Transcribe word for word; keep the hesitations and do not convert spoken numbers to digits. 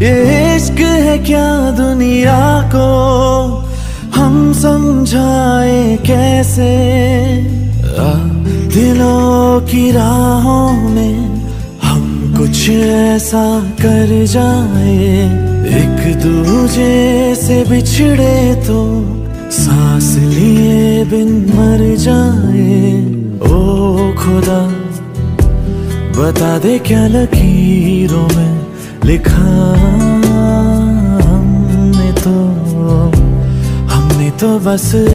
ये इश्क है क्या दुनिया को हम समझाए कैसे। दिलों की राहों में हम कुछ ऐसा कर जाए, एक दूजे से बिछड़े तो सांस लिए बिन मर जाए। ओ खुदा बता दे क्या लकीरों में लिखा हमने तो हमने तो बस